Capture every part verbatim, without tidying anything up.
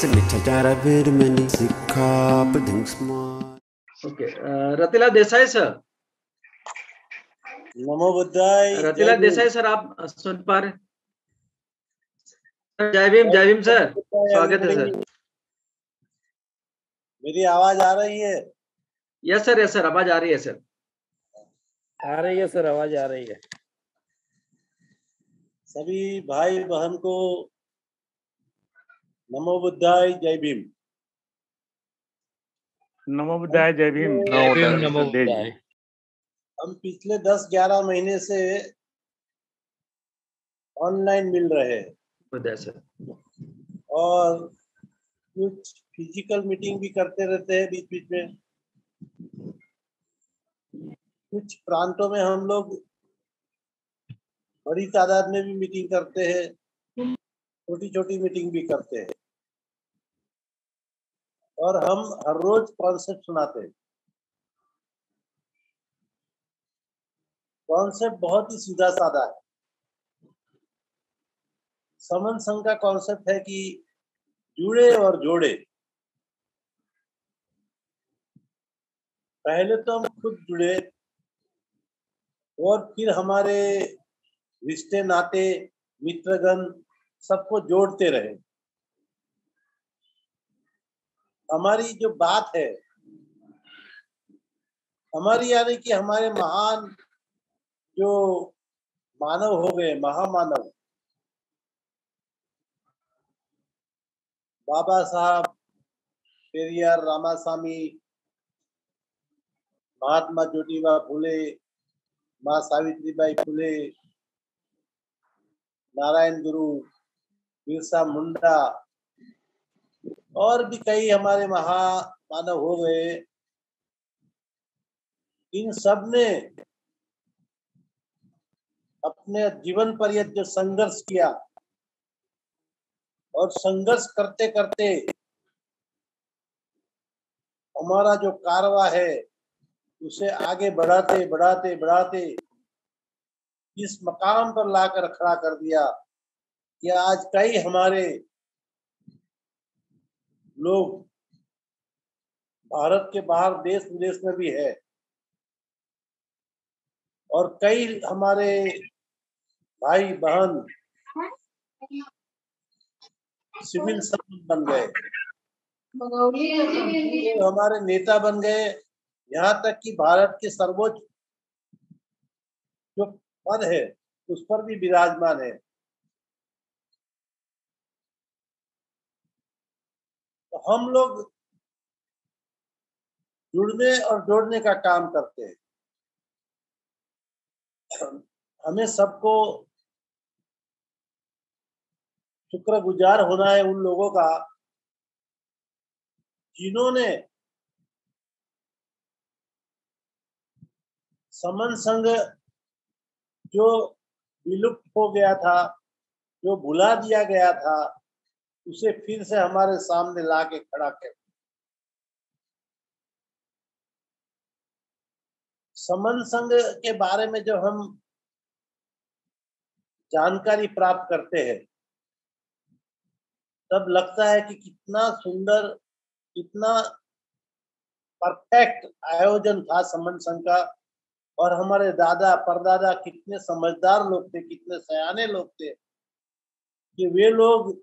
Okay, uh, Ratila Desai sir, नमो बुद्धाय। Ratila Desai sir, आप सुन पा रहे? जय भीम, जय भीम सर, स्वागत है सर। मेरी आवाज आ रही है? यस सर, यस सर, आवाज आ रही है सर, आ रही है सर, आवाज आ रही है। सभी भाई बहन को नमो बुद्धाय, जय भीम। नमो बुद्धाय, जय भीम। नमो बुद्धाय। हम पिछले दस ग्यारह महीने से ऑनलाइन मिल रहे हैं और कुछ फिजिकल मीटिंग भी करते रहते हैं बीच बीच में। कुछ प्रांतों में हम लोग बड़ी तादाद में भी मीटिंग करते हैं, छोटी छोटी मीटिंग भी करते हैं और हम हर रोज कॉन्सेप्ट सुनाते हैं। कॉन्सेप्ट बहुत ही सीधा साधा है। समण संघ का कॉन्सेप्ट है कि जुड़े और जोड़े। पहले तो हम खुद जुड़े और फिर हमारे रिश्ते नाते मित्रगण सबको जोड़ते रहे। हमारी जो बात है, हमारी यानी कि हमारे महान जो मानव हो गए, महामानव बाबा साहब, पेरियार रामास्वामी, महात्मा ज्योतिबा फुले, माँ सावित्रीबाई फुले, नारायण गुरु, बिरसा मुंडा और भी कई हमारे महामानव हो गए। इन सब ने अपने जीवन पर्यंत जो संघर्ष किया और संघर्ष करते करते हमारा जो कारवा है उसे आगे बढ़ाते बढ़ाते बढ़ाते इस मकाम पर लाकर खड़ा कर दिया कि आज कई हमारे लोग भारत के बाहर देश विदेश में भी है और कई हमारे भाई बहन सिविल सर्जन बन गए, हमारे नेता बन गए, यहाँ तक कि भारत के सर्वोच्च जो पद है उस पर भी विराजमान है। हम लोग जुड़ने और जोड़ने का काम करते हैं। हमें सबको शुक्रगुजार होना है उन लोगों का जिन्होंने समण संघ जो विलुप्त हो गया था, जो भुला दिया गया था, उसे फिर से हमारे सामने ला के खड़ा कर। समण संघ के बारे में जब हम जानकारी प्राप्त करते हैं तब लगता है कि कितना सुंदर, कितना परफेक्ट आयोजन था समण संघ का और हमारे दादा परदादा कितने समझदार लोग थे, कितने सयाने लोग थे कि वे लोग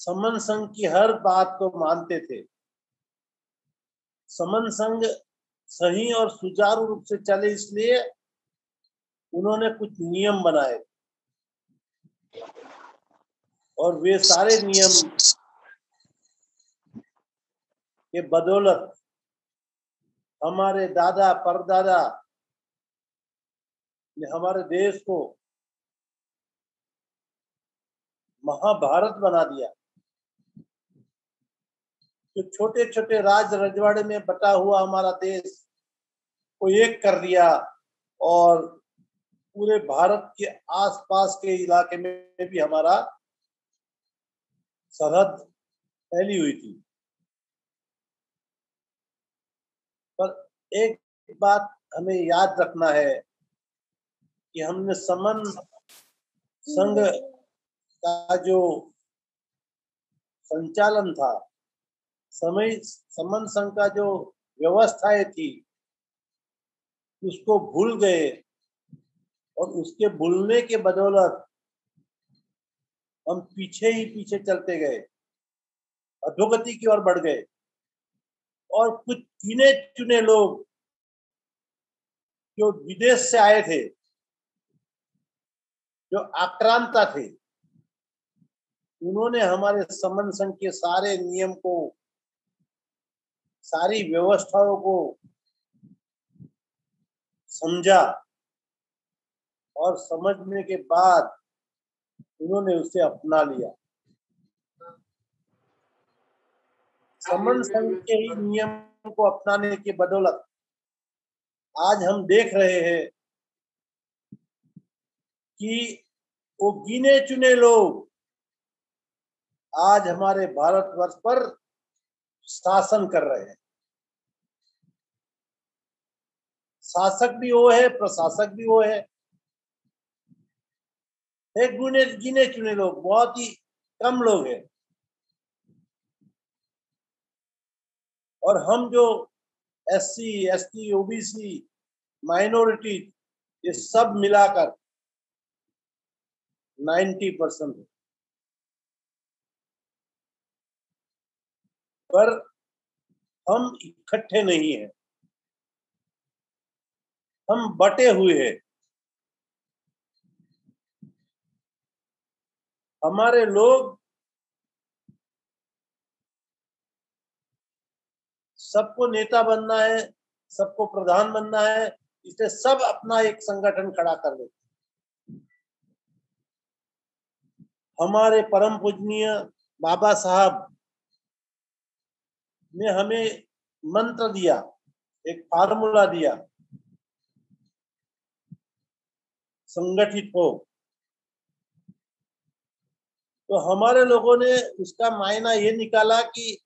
समण संघ की हर बात को मानते थे। समण संघ सही और सुचारू रूप से चले इसलिए उन्होंने कुछ नियम बनाए और वे सारे नियम के बदौलत हमारे दादा परदादा ने हमारे देश को महाभारत बना दिया। जो छोटे छोटे राज रजवाड़े में बटा हुआ हमारा देश को एक कर दिया और पूरे भारत के आसपास के इलाके में भी हमारा सरहद फैली हुई थी। पर एक बात हमें याद रखना है कि हमने समण संघ का जो संचालन था, समय समण संघ का जो व्यवस्थाएं थी उसको भूल गए, और उसके भूलने के बदौलत हम पीछे ही पीछे चलते गए, अधोगति की ओर बढ़ गए। और कुछ गिने चुने लोग जो विदेश से आए थे, जो आक्रांता थे, उन्होंने हमारे समण संघ के सारे नियम को, सारी व्यवस्थाओं को समझा, और समझने के बाद उन्होंने उसे अपना लिया। समण संघ के ही नियम को अपनाने की बदौलत आज हम देख रहे हैं कि वो गिने चुने लोग आज हमारे भारतवर्ष पर शासन कर रहे हैं। शासक भी वो है, प्रशासक भी वो है। एक गुने गिने चुने लोग, बहुत ही कम लोग हैं। और हम जो एससी, एसटी, ओबीसी, माइनॉरिटी, ये सब मिलाकर नब्बे परसेंट है। पर हम इकट्ठे नहीं हैं, हम बटे हुए हैं। हमारे लोग सबको नेता बनना है, सबको प्रधान बनना है, इसलिए सब अपना एक संगठन खड़ा कर देते। हमारे परम पूजनीय बाबा साहब ने हमें मंत्र दिया, एक फार्मूला दिया, संगठित हो। तो हमारे लोगों ने उसका मायना ये निकाला कि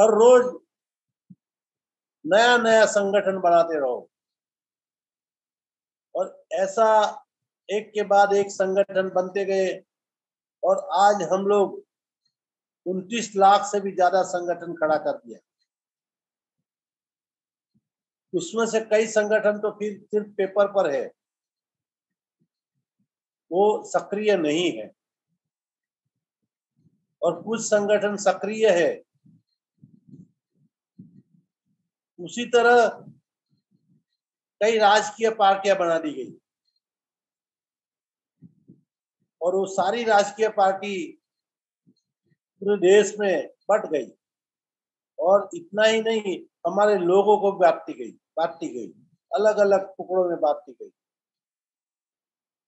हर रोज नया नया संगठन बनाते रहो, और ऐसा एक के बाद एक संगठन बनते गए, और आज हम लोग उनतीस लाख से भी ज्यादा संगठन खड़ा कर दिया। उसमें से कई संगठन तो फिर सिर्फ पेपर पर है, वो सक्रिय नहीं है, और कुछ संगठन सक्रिय है। उसी तरह कई राजकीय पार्टियां बना दी गई, और वो सारी राजकीय पार्टी पूरे देश में बट गई, और इतना ही नहीं हमारे लोगों को बांटी गई, बांटी गई, अलग अलग टुकड़ों में बांटी गई।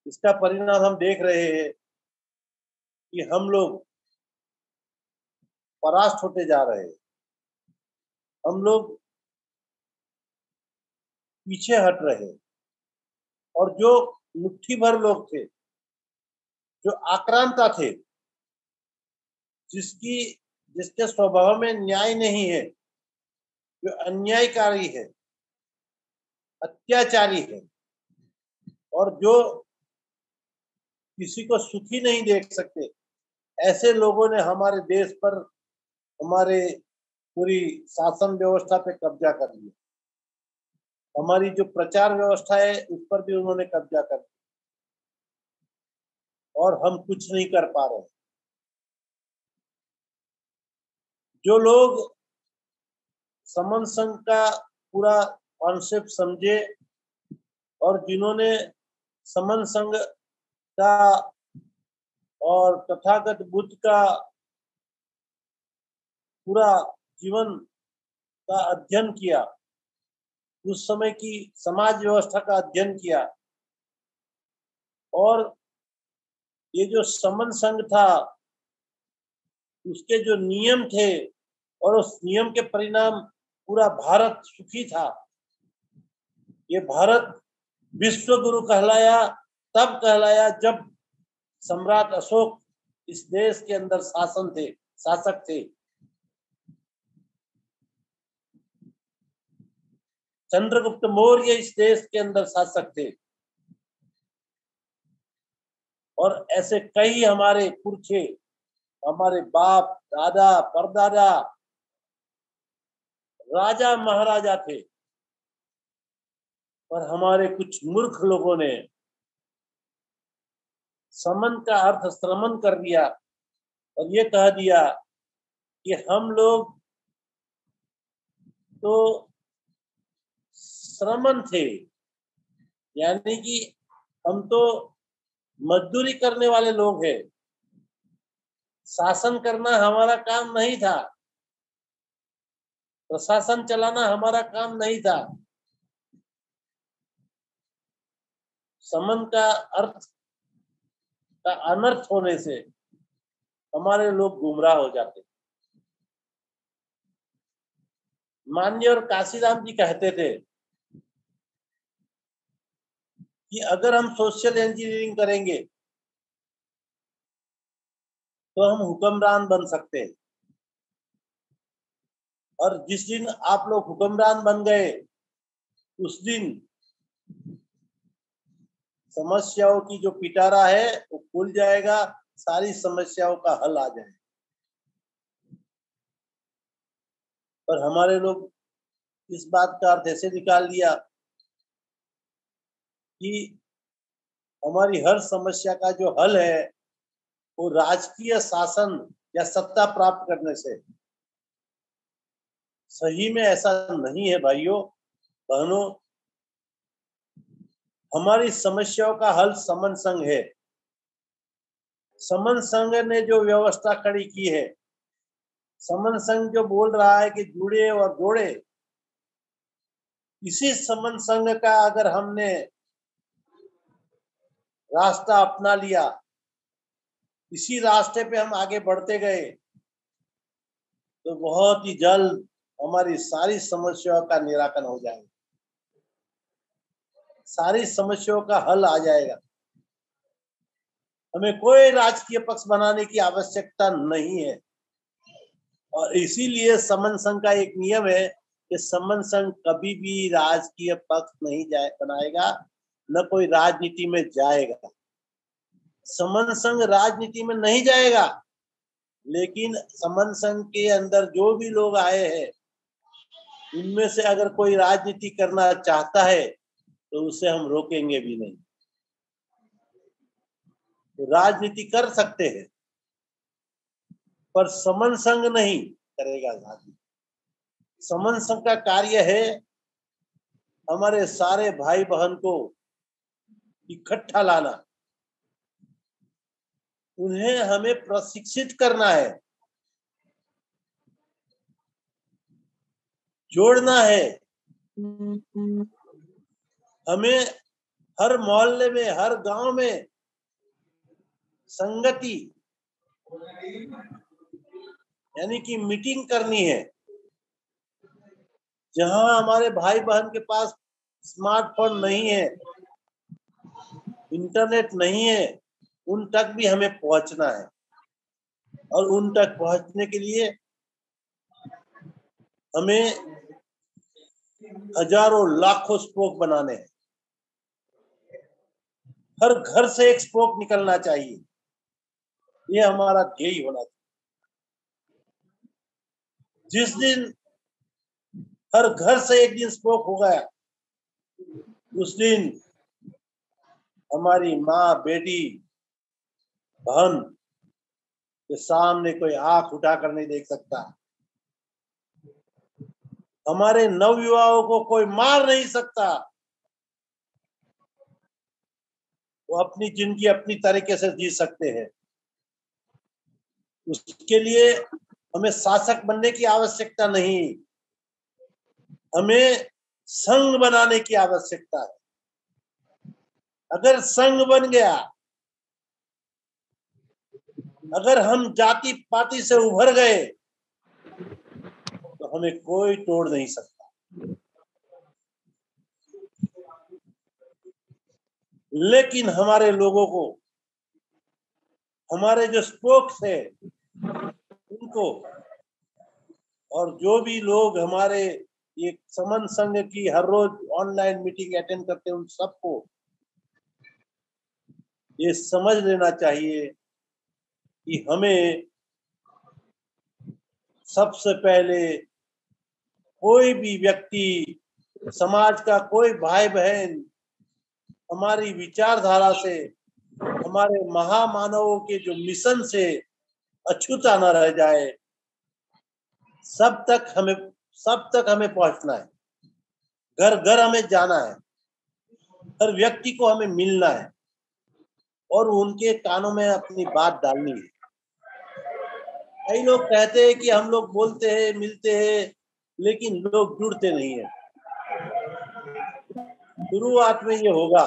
इसका परिणाम हम देख रहे हैं कि हम लोग परास्त होते जा रहे हैं, हम लोग पीछे हट रहे। और जो मुट्ठी भर लोग थे, जो आक्रांता थे, जिसकी जिसके स्वभाव में न्याय नहीं है, जो अन्यायकारी है, अत्याचारी है, और जो किसी को सुखी नहीं देख सकते, ऐसे लोगों ने हमारे देश पर, हमारे पूरी शासन व्यवस्था पे कब्जा कर लिया। हमारी जो प्रचार व्यवस्था है उस पर भी उन्होंने कब्जा कर दिया, और हम कुछ नहीं कर पा रहे। जो लोग समण संघ का पूरा कॉन्सेप्ट समझे, और जिन्होंने समण संघ का और तथागत बुद्ध का पूरा जीवन का अध्ययन किया, उस समय की समाज व्यवस्था का अध्ययन किया, और ये जो समण संघ था उसके जो नियम थे, और उस नियम के परिणाम पूरा भारत सुखी था। ये भारत विश्व गुरु कहलाया, तब कहलाया जब सम्राट अशोक इस देश के अंदर शासन थे, शासक थे। चंद्रगुप्त मौर्य इस देश के अंदर शासक थे, और ऐसे कई हमारे पुरखे हमारे बाप दादा परदादा राजा महाराजा थे, पर हमारे कुछ मूर्ख लोगों ने समन का अर्थ श्रमण कर दिया और ये कह दिया कि हम लोग तो श्रमण थे, यानी कि हम तो मजदूरी करने वाले लोग हैं, शासन करना हमारा काम नहीं था, प्रशासन चलाना हमारा काम नहीं था। समन का अर्थ का अनर्थ होने से हमारे लोग गुमराह हो जाते। माननीय और काशीराम जी कहते थे कि अगर हम सोशल इंजीनियरिंग करेंगे तो हम हुक्मरान बन सकते हैं, और जिस दिन आप लोग हुक्मरान बन गए उस दिन समस्याओं की जो पिटारा है वो खुल जाएगा, सारी समस्याओं का हल आ जाएगा। पर हमारे लोग इस बात का अर्थ ऐसे निकाल दिया कि हमारी हर समस्या का जो हल है वो राजकीय शासन या सत्ता प्राप्त करने से। सही में ऐसा नहीं है भाइयों बहनों। हमारी समस्याओं का हल समण संघ है। समण संघ ने जो व्यवस्था खड़ी की है, समण संघ जो बोल रहा है कि जुड़े और जोड़े, इसी समण संघ का अगर हमने रास्ता अपना लिया, इसी रास्ते पे हम आगे बढ़ते गए, तो बहुत ही जल्द हमारी सारी समस्याओं का निराकरण हो जाएगा, सारी समस्याओं का हल आ जाएगा। हमें कोई राजकीय पक्ष बनाने की आवश्यकता नहीं है। और इसीलिए समण संघ का एक नियम है कि समण संघ कभी भी राजकीय पक्ष नहीं जाए बनाएगा, न कोई राजनीति में जाएगा। समण संघ राजनीति में नहीं जाएगा, लेकिन समण संघ के अंदर जो भी लोग आए हैं उनमें से अगर कोई राजनीति करना चाहता है तो उसे हम रोकेंगे भी नहीं। तो राजनीति कर सकते हैं, पर समण संघ नहीं करेगा राजनीति। समण संघ का कार्य है हमारे सारे भाई बहन को इकट्ठा लाना, उन्हें हमें प्रशिक्षित करना है, जोड़ना है। हमें हर मोहल्ले में हर गांव में संगति यानी कि मीटिंग करनी है, जहां हमारे भाई बहन के पास स्मार्टफोन नहीं है, इंटरनेट नहीं है, उन तक भी हमें पहुंचना है। और उन तक पहुंचने के लिए हमें हजारों लाखों स्पोक बनाने हैं। हर घर से एक स्पोक निकलना चाहिए, ये हमारा ध्येय होना चाहिए। जिस दिन हर घर से एक दिन स्पोक हो गया, उस दिन हमारी माँ बेटी बहन के सामने कोई आंख उठाकर नहीं देख सकता, हमारे नवयुवाओं को कोई मार नहीं सकता, वो अपनी जिंदगी अपनी तरीके से जी सकते हैं। उसके लिए हमें शासक बनने की आवश्यकता नहीं, हमें संघ बनाने की आवश्यकता है। अगर संघ बन गया, अगर हम जाति पाति से उभर गए, तो हमें कोई तोड़ नहीं सकता। लेकिन हमारे लोगों को, हमारे जो स्पोक्स है उनको, और जो भी लोग हमारे ये समण संघ की हर रोज ऑनलाइन मीटिंग अटेंड करते हैं, उन सबको ये समझ लेना चाहिए कि हमें सबसे पहले कोई भी व्यक्ति, समाज का कोई भाई बहन हमारी विचारधारा से, हमारे महामानवों के जो मिशन से अछूता न रह जाए, सब तक हमें सब तक हमें पहुंचना है। घर घर हमें जाना है, हर व्यक्ति को हमें मिलना है और उनके कानों में अपनी बात डालनी है। कई लोग कहते हैं कि हम लोग बोलते हैं, मिलते हैं, लेकिन लोग जुड़ते नहीं है। शुरुआत में ये होगा,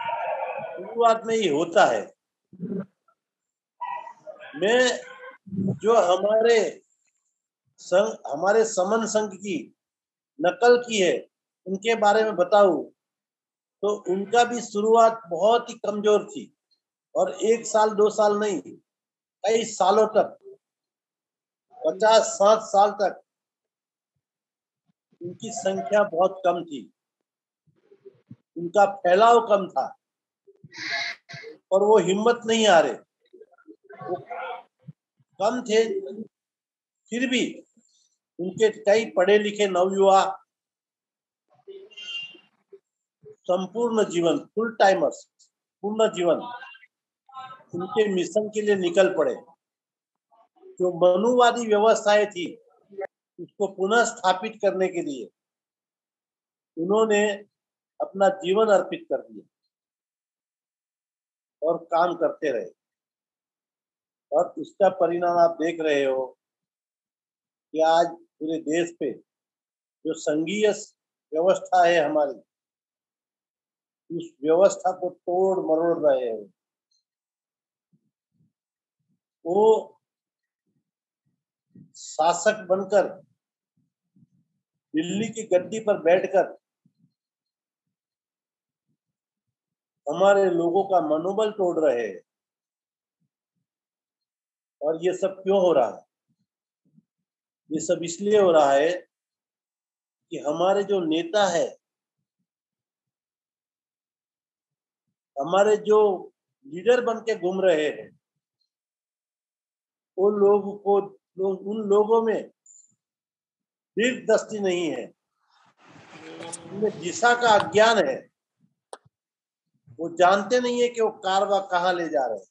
शुरुआत में ये होता है। मैं जो हमारे संघ, हमारे समण संघ की नकल की है उनके बारे में बताऊं तो उनका भी शुरुआत बहुत ही कमजोर थी और एक साल दो साल नहीं, कई सालों तक, पचास साठ साल तक उनकी संख्या बहुत कम थी, उनका फैलाव कम था और वो हिम्मत नहीं आ रहे, वो कम थे। फिर भी उनके कई पढ़े लिखे नवयुवा, संपूर्ण जीवन फुल टाइमर्स, पूर्ण जीवन उनके मिशन के लिए निकल पड़े। जो मनुवादी व्यवस्थाएं थी उसको पुनः स्थापित करने के लिए उन्होंने अपना जीवन अर्पित कर दिया और काम करते रहे और उसका परिणाम आप देख रहे हो कि आज पूरे देश पे जो संघीय व्यवस्था है हमारी, उस व्यवस्था को तोड़ मरोड़ रहे हैं। वो शासक बनकर दिल्ली की गद्दी पर बैठकर हमारे लोगों का मनोबल तोड़ रहे हैं। और ये सब क्यों हो रहा है? ये सब इसलिए हो रहा है कि हमारे जो नेता है, हमारे जो लीडर बनके घूम रहे हैं, वो लोग को लोग, उन लोगों में दृष्टि नहीं है, उनमें दिशा का अज्ञान है। वो जानते नहीं है कि वो कारवा कहाँ ले जा रहे हैं।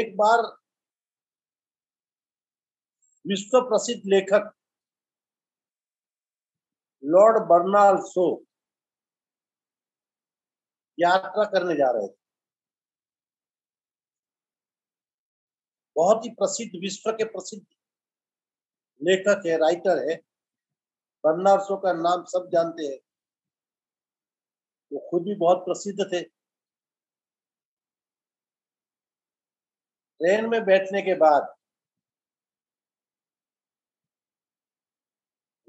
एक बार विश्व प्रसिद्ध लेखक लॉर्ड बर्नार्डो यात्रा करने जा रहे थे। बहुत ही प्रसिद्ध, विश्व के प्रसिद्ध लेखक है, राइटर है, बर्नार्डो का नाम सब जानते हैं। वो खुद भी बहुत प्रसिद्ध थे। ट्रेन में बैठने के बाद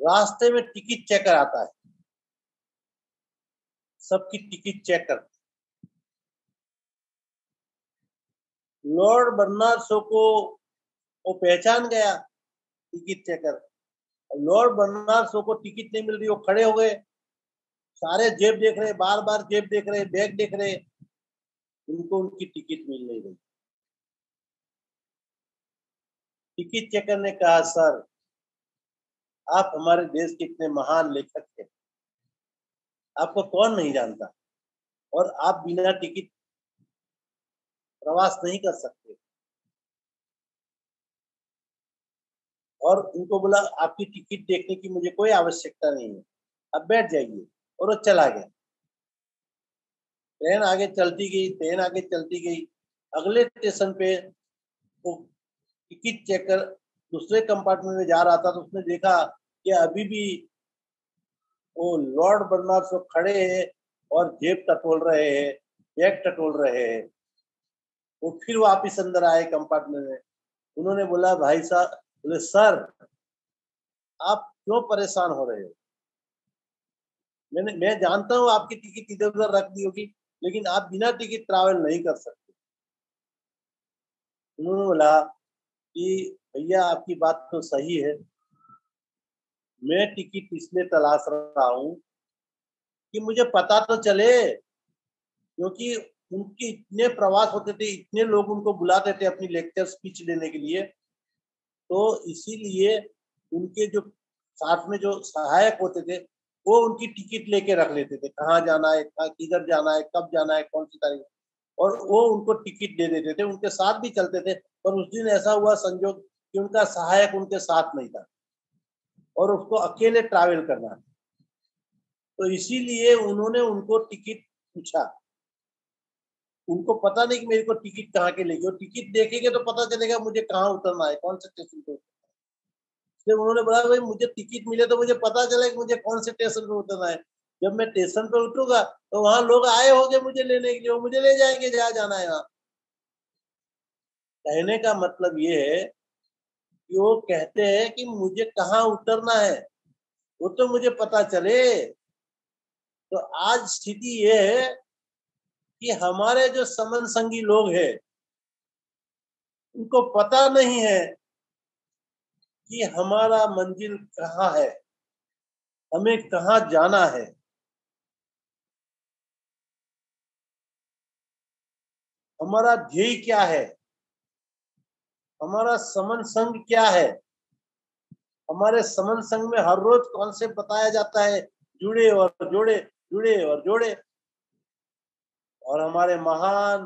रास्ते में टिकट चेकर आता है, सबकी टिकट चेक करते। लॉर्ड बर्नार्डो को वो पहचान गया टिकट चेकर। लॉर्ड बर्नार्डो को टिकट नहीं मिल रही, वो खड़े हो गए। सारे जेब देख रहे, बार बार जेब देख रहे, बैग देख रहे, उनको उनकी टिकट मिल नहीं रही। टिकट चेकर ने कहा, सर आप हमारे देश के इतने महान लेखक हैं, आपको कौन नहीं जानता, और आप बिना टिकट प्रवास नहीं कर सकते। और उनको बोला, आपकी टिकट देखने की मुझे कोई आवश्यकता नहीं है, आप बैठ जाइए। और वो चला गया। ट्रेन आगे चलती गई, ट्रेन आगे चलती गई। अगले स्टेशन पे वो टिकट चेकर दूसरे कंपार्टमेंट में जा रहा था, तो उसने देखा कि अभी भी वो लॉर्ड बर्नार्डो खड़े हैं और जेब टटोल रहे हैं, बैग टटोल रहे हैं। वो फिर वापिस अंदर आए कंपार्टमेंट में। उन्होंने बोला, भाई साहब, बोले सर आप क्यों परेशान हो रहे हो? मैंने मैं जानता हूँ आपकी टिकट इधर उधर रख दी होगी, लेकिन आप बिना टिकट ट्रैवल नहीं कर सकते। उन्होंने बोला कि भैया आपकी बात तो सही है, मैं टिकट इसलिए तलाश रहा हूं कि मुझे पता तो चले, क्योंकि उनके इतने प्रवास होते थे, इतने लोग उनको बुलाते थे अपनी लेक्चर स्पीच देने के लिए, तो इसीलिए उनके जो साथ में जो सहायक होते थे वो उनकी टिकट लेके रख लेते थे, कहाँ जाना है, किधर जाना है, कब जाना है, कौन सी तारीख, और वो उनको टिकट दे देते थे, उनके साथ भी चलते थे। पर उस दिन ऐसा हुआ संजोग कि उनका सहायक उनके साथ नहीं था और उसको अकेले ट्रैवल करना, तो इसीलिए उन्होंने उनको टिकट पूछा। उनको पता नहीं कि मेरे को टिकट कहाँ के लेके, टिकट देखेंगे तो पता चलेगा मुझे कहाँ उतरना है, कौन से स्टेशन पे। इसलिए उन्होंने बोला भाई मुझे टिकट मिले तो मुझे पता चले कि मुझे कौन से स्टेशन पे उतरना है, जब मैं स्टेशन पे उठूंगा तो वहां लोग आए होंगे मुझे लेने के लिए, वो मुझे ले जाएंगे जहाँ जाना है। वहां कहने का मतलब ये है कि वो कहते हैं कि मुझे कहाँ उतरना है वो तो मुझे पता चले। तो आज स्थिति ये है कि हमारे जो समण संघी लोग हैं उनको पता नहीं है कि हमारा मंजिल कहाँ है, हमें कहाँ जाना है। हमारा ध्येय क्या है, हमारा समण संघ क्या है, हमारे समण संघ में हर रोज कॉन्सेप्ट बताया जाता है, जुड़े और जोड़े, जुड़े और जोड़े। और हमारे महान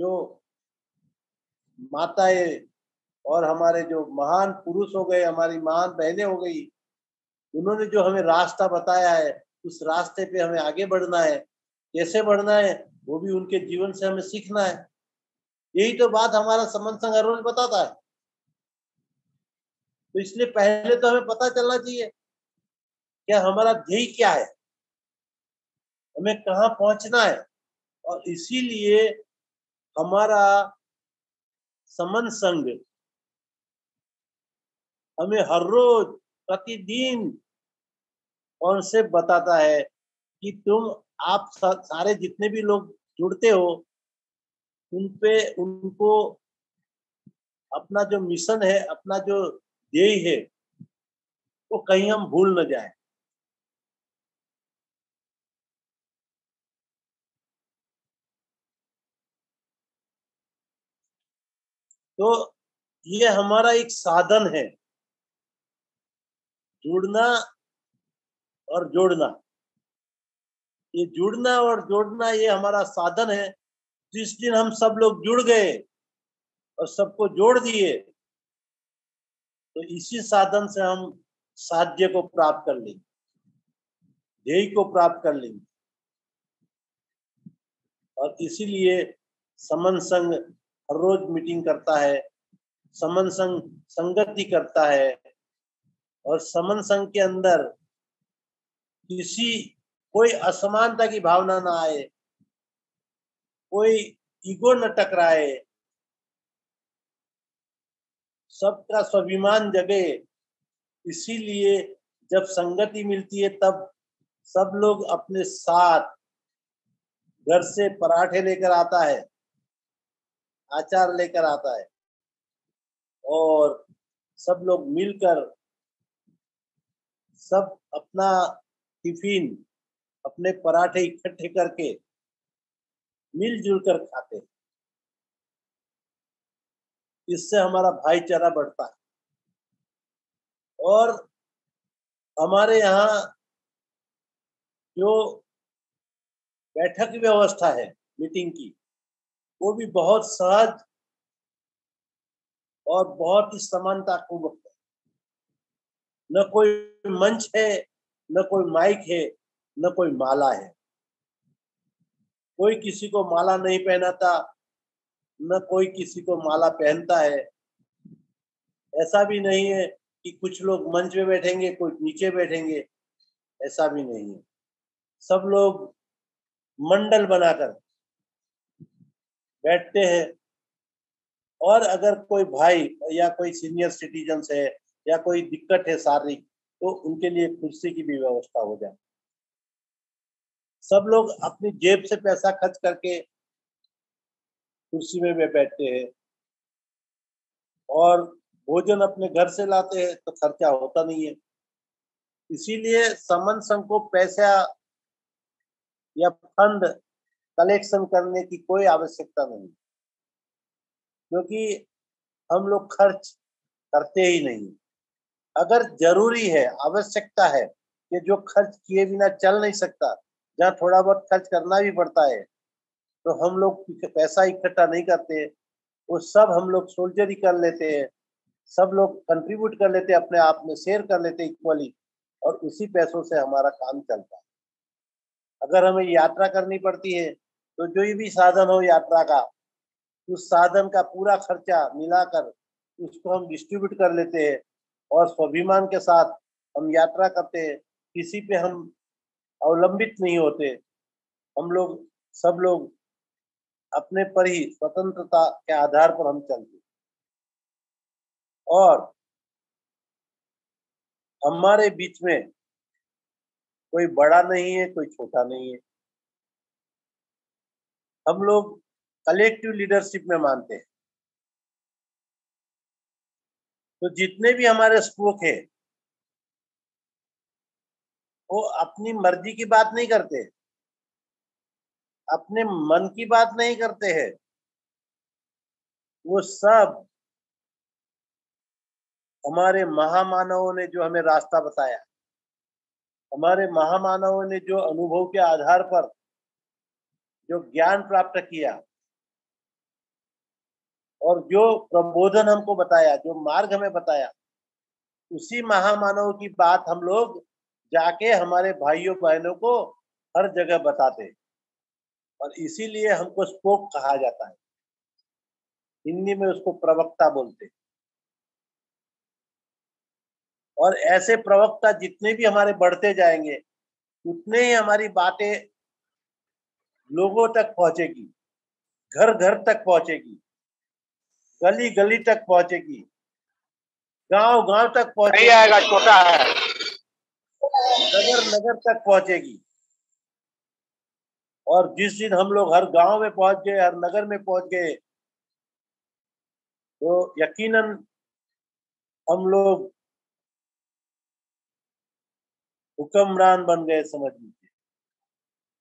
जो माताएं और हमारे जो महान पुरुष हो गए, हमारी महान बहनें हो गई, उन्होंने जो हमें रास्ता बताया है उस रास्ते पे हमें आगे बढ़ना है। कैसे बढ़ना है वो भी उनके जीवन से हमें सीखना है। यही तो बात हमारा समण संघ हर रोज बताता है। तो इसलिए पहले तो हमें पता चलना चाहिए क्या हमारा ध्येय क्या है, हमें कहाँ पहुंचना है। और इसीलिए हमारा समण संघ हमें हर रोज प्रतिदिन कॉन्सेप्ट बताता है कि तुम आप सारे जितने भी लोग जुड़ते हो उनपे उनको अपना जो मिशन है, अपना जो ध्येय है वो कहीं हम भूल न जाए। तो ये हमारा एक साधन है, जुड़ना और जोड़ना। ये जुड़ना और जोड़ना ये हमारा साधन है। जिस दिन हम सब लोग जुड़ गए और सबको जोड़ दिए तो इसी साधन से हम साध्य को प्राप्त कर लेंगे, ध्येय को प्राप्त कर लेंगे। और इसीलिए समण संघ हर रोज मीटिंग करता है, समण संघ संगति करता है। और समण संघ के अंदर किसी कोई असमानता की भावना ना आए, कोई ईगो न टकराए, सबका स्वाभिमान जगे। इसीलिए जब संगति मिलती है तब सब लोग अपने साथ घर से पराठे लेकर आता है, आचार लेकर आता है, और सब लोग मिलकर सब अपना टिफिन, अपने पराठे इकट्ठे करके मिलजुल कर खाते। इससे हमारा भाईचारा बढ़ता है। और हमारे यहाँ जो बैठक की व्यवस्था है मीटिंग की, वो भी बहुत सहज और बहुत ही समानता पूर्वक है। न कोई मंच है, न कोई माइक है, न कोई माला है, कोई किसी को माला नहीं पहनाता, न कोई किसी को माला पहनता है। ऐसा भी नहीं है कि कुछ लोग मंच पे बैठेंगे, कोई नीचे बैठेंगे, ऐसा भी नहीं है। सब लोग मंडल बनाकर बैठते हैं। और अगर कोई भाई या कोई सीनियर सिटीजन है या कोई दिक्कत है शारीरिक, तो उनके लिए कुर्सी की भी व्यवस्था हो जाए। सब लोग अपनी जेब से पैसा खर्च करके कुर्सी में बैठते हैं। और भोजन अपने घर से लाते हैं तो खर्चा होता नहीं है। इसीलिए समण संघ को पैसा या फंड कलेक्शन करने की कोई आवश्यकता नहीं, क्योंकि हम लोग खर्च करते ही नहीं। अगर जरूरी है, आवश्यकता है कि जो खर्च किए बिना चल नहीं सकता, जहाँ थोड़ा बहुत खर्च करना भी पड़ता है, तो हम लोग पैसा इकट्ठा नहीं करते, वो सब हम लोग सोल्जरी कर लेते हैं, सब लोग कंट्रीब्यूट कर लेते हैं, अपने आप में शेयर कर लेते इक्वली, और उसी पैसों से हमारा काम चलता है। अगर हमें यात्रा करनी पड़ती है तो जो भी साधन हो यात्रा का, उस साधन का पूरा खर्चा मिलाकर उसको हम डिस्ट्रीब्यूट कर लेते हैं और स्वाभिमान के साथ हम यात्रा करते हैं। किसी पे हम अवलंबित नहीं होते, हम लोग सब लोग अपने पर ही स्वतंत्रता के आधार पर हम चलते, और हमारे बीच में कोई बड़ा नहीं है, कोई छोटा नहीं है। हम लोग कलेक्टिव लीडरशिप में मानते हैं, तो जितने भी हमारे स्पोक है वो अपनी मर्जी की बात नहीं करते, अपने मन की बात नहीं करते हैं, वो सब हमारे महामानवों ने जो हमें रास्ता बताया, हमारे महामानवों ने जो अनुभव के आधार पर जो ज्ञान प्राप्त किया और जो प्रबोधन हमको बताया, जो मार्ग हमें बताया, उसी महामानव की बात हम लोग जाके हमारे भाइयों बहनों को हर जगह बताते, और इसीलिए हमको स्पोक कहा जाता है, हिंदी में उसको प्रवक्ता बोलते। और ऐसे प्रवक्ता जितने भी हमारे बढ़ते जाएंगे, उतने ही हमारी बातें लोगों तक पहुंचेगी, घर घर तक पहुंचेगी, गली गली तक पहुंचेगी, गांव गांव तक पहुंचेगी, आएगा छोटा है, नगर नगर तक पहुंचेगी। और जिस दिन हम लोग हर गांव में पहुंच गए, हर नगर में पहुंच गए, तो यकीनन हम लोग हुक्मरान बन गए, समझ लीजिए।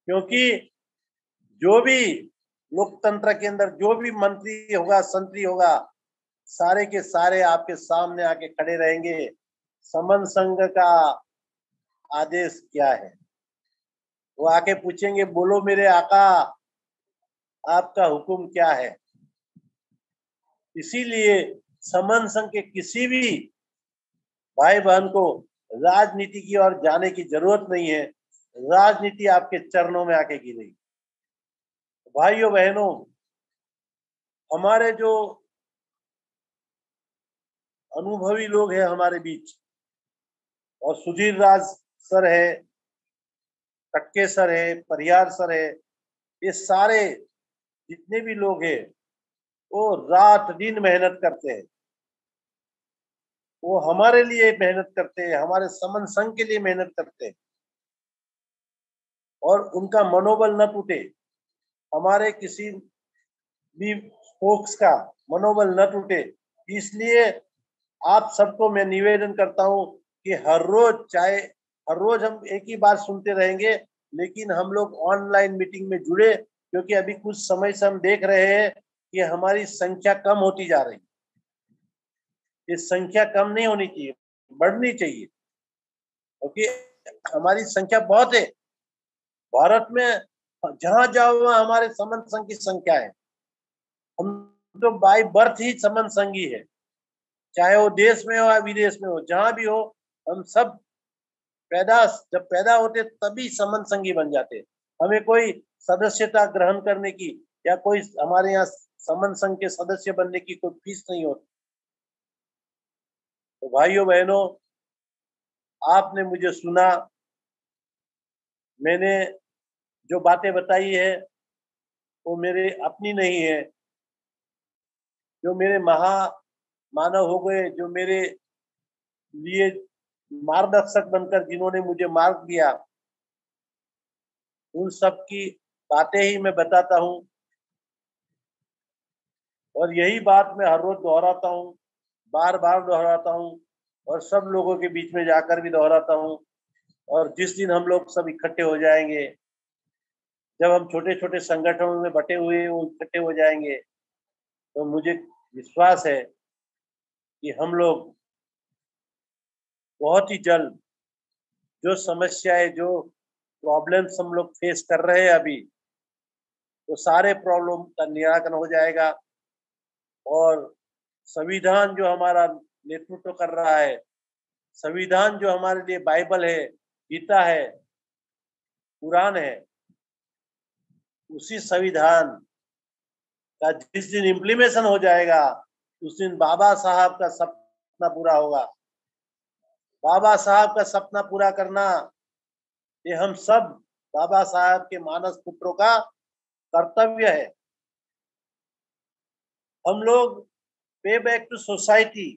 क्योंकि जो भी लोकतंत्र के अंदर जो भी मंत्री होगा, संतरी होगा, सारे के सारे आपके सामने आके खड़े रहेंगे। समण संघ का आदेश क्या है, वो आके पूछेंगे, बोलो मेरे आका आपका हुक्म क्या है। इसीलिए समण संघ के किसी भी भाई बहन को राजनीति की ओर जाने की जरूरत नहीं है, राजनीति आपके चरणों में आके गिरेगी। भाइयों बहनों, हमारे जो अनुभवी लोग हैं हमारे बीच, और सुधीर राज सर है, टक्के सर है, परियार सर है, ये सारे जितने भी लोग हैं वो रात दिन मेहनत करते हैं, वो हमारे लिए मेहनत करते हैं, हमारे समण संघ के लिए मेहनत करते हैं, और उनका मनोबल न टूटे, हमारे किसी भी फोक्स का मनोबल न टूटे। इसलिए आप सबको मैं निवेदन करता हूं कि हर रोज, चाहे हर रोज हम एक ही बार सुनते रहेंगे, लेकिन हम लोग ऑनलाइन मीटिंग में जुड़े, क्योंकि अभी कुछ समय से हम देख रहे हैं कि हमारी संख्या कम होती जा रही है। इस संख्या कम नहीं होनी चाहिए, बढ़नी चाहिए, क्योंकि हमारी संख्या बहुत है भारत में, जहां जाओ वहां हमारे समण संघ की संख्या है। हम तो बाय बर्थ ही समण संघी है, चाहे वो देश में हो या विदेश में हो, जहां भी हो, हम सब पैदा जब पैदा होते तभी समण संघी बन जाते। हमें कोई सदस्यता ग्रहण करने की या कोई हमारे यहाँ समण संघ के सदस्य बनने की कोई फीस नहीं होती। तो भाइयों बहनों, आपने मुझे सुना, मैंने जो बातें बताई है वो मेरे अपनी नहीं है, जो मेरे महामानव हो गए, जो मेरे लिए मार्गदर्शक बनकर जिन्होंने मुझे मार्ग दिया, उन सब की बातें ही मैं बताता हूं, और यही बात मैं हर रोज दोहराता हूं, बार बार दोहराता हूँ, और सब लोगों के बीच में जाकर भी दोहराता हूँ। और जिस दिन हम लोग सब इकट्ठे हो जाएंगे, जब हम छोटे छोटे संगठनों में बटे हुए वो इकट्ठे हो जाएंगे तो मुझे विश्वास है कि हम लोग बहुत ही जल्द जो समस्याएं जो प्रॉब्लम्स हम लोग फेस कर रहे हैं अभी, तो सारे प्रॉब्लम का निराकरण हो जाएगा। और संविधान जो हमारा नेतृत्व कर रहा है, संविधान जो हमारे लिए बाइबल है, गीता है, कुरान है, उसी संविधान का जिस दिन इम्प्लीमेशन हो जाएगा उस दिन बाबा साहब का सपना पूरा होगा। बाबा साहब का सपना पूरा करना ये हम सब बाबा साहब के मानस पुत्रों का कर्तव्य है। हम लोग पे बैक टू सोसाइटी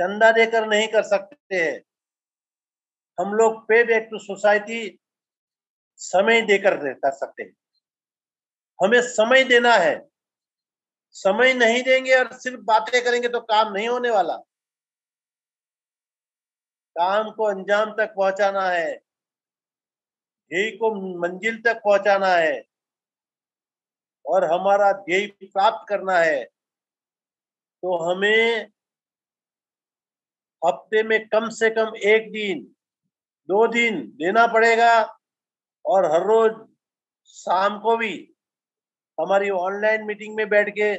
चंदा देकर नहीं कर सकते हैं, हम लोग पे बैक टू सोसाइटी समय देकर कर सकते हैं। हमें समय देना है, समय नहीं देंगे और सिर्फ बातें करेंगे तो काम नहीं होने वाला। काम को अंजाम तक पहुंचाना है, ध्येय को मंजिल तक पहुंचाना है और हमारा ध्येय प्राप्त करना है। तो हमें हफ्ते में कम से कम एक दिन दो दिन देना पड़ेगा और हर रोज शाम को भी हमारी ऑनलाइन मीटिंग में बैठ के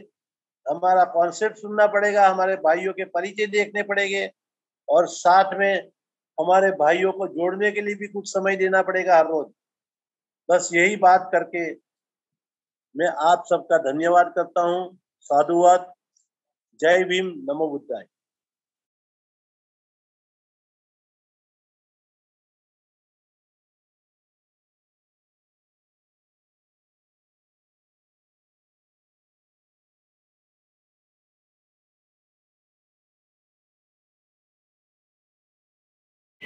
हमारा कॉन्सेप्ट सुनना पड़ेगा, हमारे भाइयों के परिचय देखने पड़ेंगे और साथ में हमारे भाइयों को जोड़ने के लिए भी कुछ समय देना पड़ेगा हर रोज। बस यही बात करके मैं आप सबका धन्यवाद करता हूँ। साधुवाद, जय भीम, नमो बुद्धाय।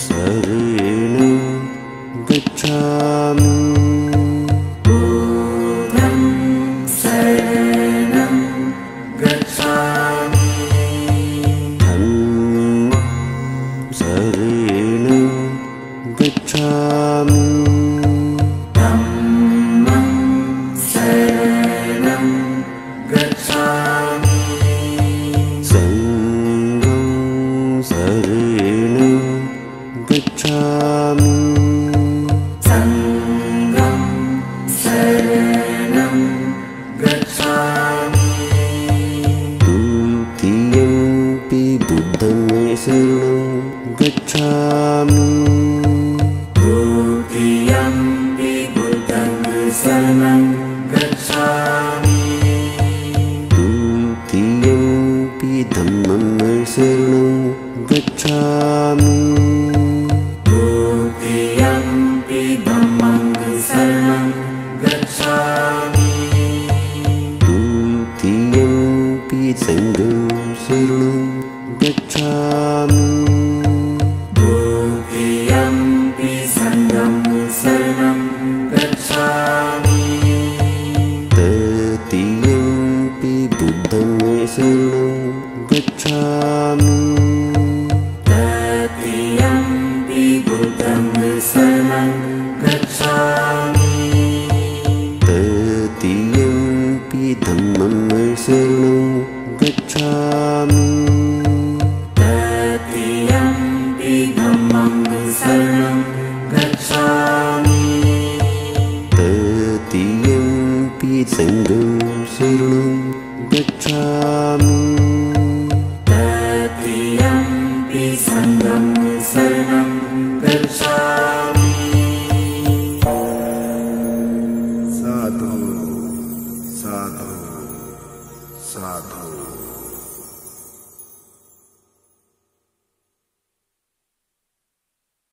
शरणं गच्छामि। ॐ शरणं गच्छामि। ॐ शरणं गच्छामि। ॐ शरणं गच्छामि। संगं शरणं गच्छामि। संगं शरणं गच्छामि। द्वितीयंपि बुद्धं शरणं गच्छामि। द्वितीयंपि बुद्धं शरणं गच्छामि। द्वितीयंपि धम्मं शरणं गच्छामि। Gacchami. संगं शरणं गच्छामि ततियंपि संगं शरणं गच्छामि। साधु साधु साधु।